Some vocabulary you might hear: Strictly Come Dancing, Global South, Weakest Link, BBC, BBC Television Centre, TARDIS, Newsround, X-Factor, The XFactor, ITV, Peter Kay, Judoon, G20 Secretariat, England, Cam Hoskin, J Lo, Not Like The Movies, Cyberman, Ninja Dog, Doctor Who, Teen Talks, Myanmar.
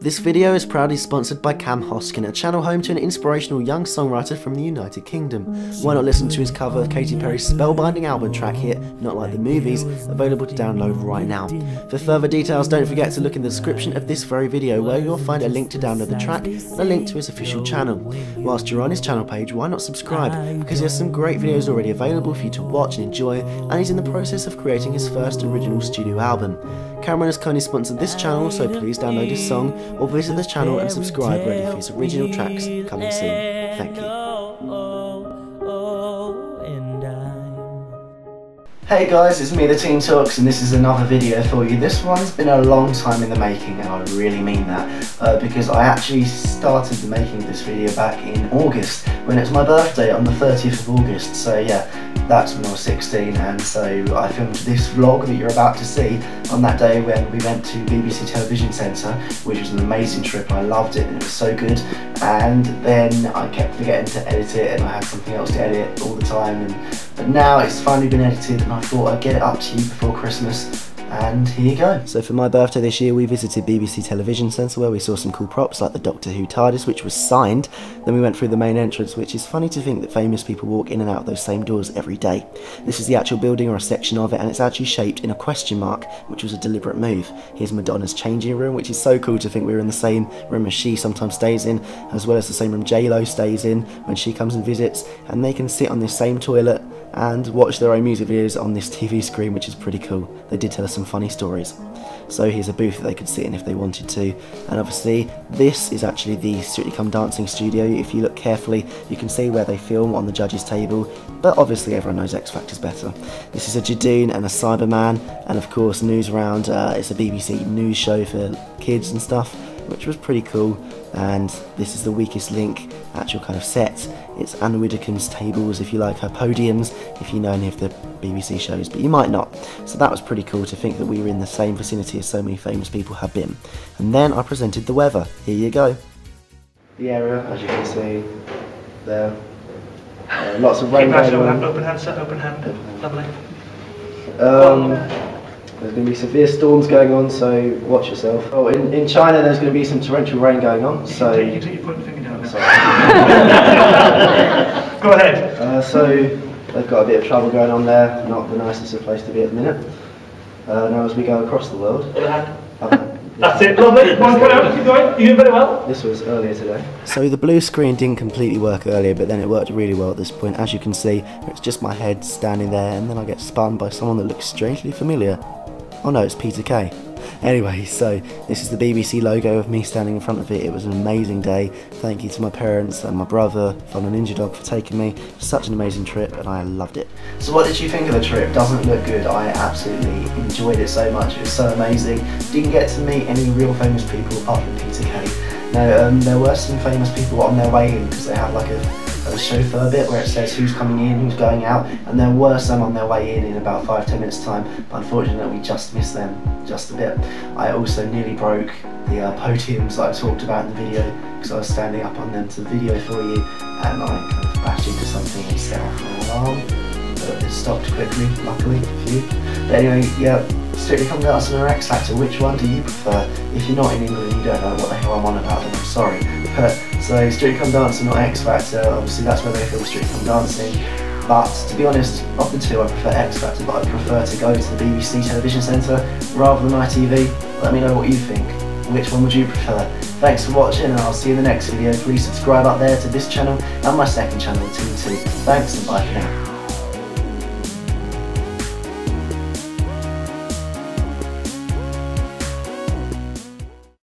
This video is proudly sponsored by Cam Hoskin, a channel home to an inspirational young songwriter from the United Kingdom. Why not listen to his cover of Katy Perry's spellbinding album track hit, Not Like The Movies, available to download right now. For further details, don't forget to look in the description of this very video, where you'll find a link to download the track and a link to his official channel. Whilst you're on his channel page, why not subscribe, because he has some great videos already available for you to watch and enjoy, and he's in the process of creating his first original studio album. Cameron has kindly sponsored this channel, so please download his song or visit the channel and subscribe, ready for his original tracks coming soon. Thank you. Hey guys, it's me, the Teen Talks, and this is another video for you. This one's been a long time in the making, and I really mean that, because I actually started making this video back in August, when it's my birthday on the 30th of August, so yeah. That's when I was 16, and so I filmed this vlog that you're about to see on that day when we went to BBC Television Centre, which was an amazing trip. I loved it and it was so good, and then I kept forgetting to edit it and I had something else to edit all the time, but now it's finally been edited and I thought I'd get it up to you before Christmas. And here you go. So for my birthday this year, we visited BBC Television Centre, where we saw some cool props like the Doctor Who TARDIS, which was signed. Then we went through the main entrance, which is funny to think that famous people walk in and out of those same doors every day. This is the actual building, or a section of it, and it's actually shaped in a question mark, which was a deliberate move. Here's Madonna's changing room, which is so cool to think we were in the same room as she sometimes stays in, as well as the same room J Lo stays in when she comes and visits, and they can sit on this same toilet and watch their own music videos on this TV screen, which is pretty cool. They did tell us some funny stories. So here's a booth that they could sit in if they wanted to, and obviously this is actually the Strictly Come Dancing studio. If you look carefully, you can see where they film on the judges table, but obviously everyone knows X-Factor's better. This is a Judoon and a Cyberman, and of course Newsround. It's a BBC news show for kids and stuff, which was pretty cool. And this is the Weakest Link actual kind of set. It's Anne Widdecombe's tables, if you like, her podiums, if you know any of the BBC shows, but you might not. So that was pretty cool to think that we were in the same vicinity as so many famous people have been. And then I presented the weather. Here you go. The area, as you can see, there. Lots of rain. Open-handed. Lovely. There's going to be severe storms going on, so watch yourself. Oh, in China there's going to be some torrential rain going on, so... You can take your point finger down. Sorry. Go ahead. So, they've got a bit of trouble going on there, not the nicest of place to be at the minute. Now as we go across the world... That's it, lovely. One point out, keep going. You're doing very well. This was earlier today. So the blue screen didn't completely work earlier, but then it worked really well at this point. As you can see, it's just my head standing there, and then I get spun by someone that looks strangely familiar. Oh no, it's Peter Kay. Anyway, so this is the BBC logo of me standing in front of it. It was an amazing day. Thank you to my parents and my brother from the Ninja Dog for taking me. Such an amazing trip, and I loved it. So what did you think of the trip? Doesn't look good. I absolutely enjoyed it so much. It was so amazing. Didn't get to meet any real famous people apart from Peter Kay. No, there were some famous people on their way in, because they had like a chauffeur bit where it says who's coming in, who's going out, and there were some on their way in about 5–10 minutes time, but unfortunately we just missed them just a bit. I also nearly broke the podiums that I talked about in the video, because I was standing up on them to the video for you, and I kind of bashed into something and set off an alarm, but it stopped quickly, luckily for you. But anyway, yeah, Strictly Come Dancing or X-Factor, which one do you prefer? If you're not in England and you don't know what the hell I'm on about, then I'm sorry. So Strictly Come Dancing or X-Factor, obviously that's where they film Strictly Come Dancing, but to be honest, of the two I prefer X-Factor, but I prefer to go to the BBC Television Centre rather than ITV. Let me know what you think. Which one would you prefer? Thanks for watching, and I'll see you in the next video. Please subscribe up there to this channel and my second channel, Teen Talks. Thanks, and bye for now.